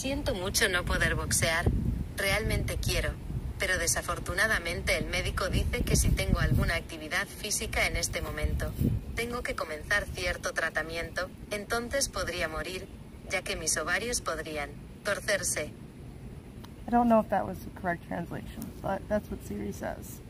Siento mucho no poder boxear, realmente quiero, pero desafortunadamente el médico dice que si tengo alguna actividad física en este momento, tengo que comenzar cierto tratamiento, entonces podría morir, ya que mis ovarios podrían torcerse. I don't know if that was the correct translation, but that's what Siri says.